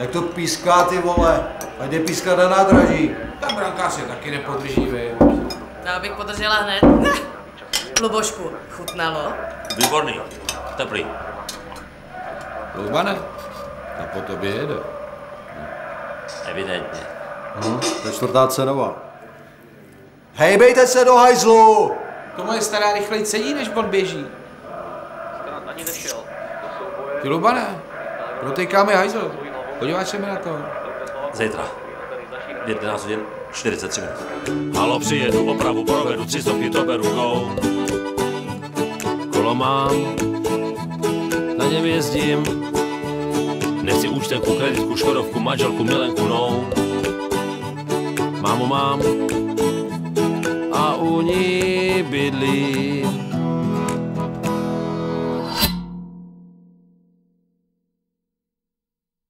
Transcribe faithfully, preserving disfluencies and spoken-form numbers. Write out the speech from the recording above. Jak to píská, ty vole? A jde pískat na nádraží. Tam brankář je taky nepodrží, vy. Já bych podržela hned. Lubošku, chutnalo? Výborný, teplý. Lubane, ta po tobě jede. Evidentně. Hm, to je čtvrtá cenová. Hejbejte se do hajzlu! To moje stará rychleji sedí, než on běží. Ty Lubane, protékáme hajzl. Podíváš se mi na to. Zítra. jedenáct hodin čtyřicet tři minut. Halo, přijedu, opravu provedu, tři stopky to beru, go. Kolo mám, na něm jezdím. Nechci účtenku, kreditku, škodovku, manželku, milenku, no. Mámu mám a u ní bydlím.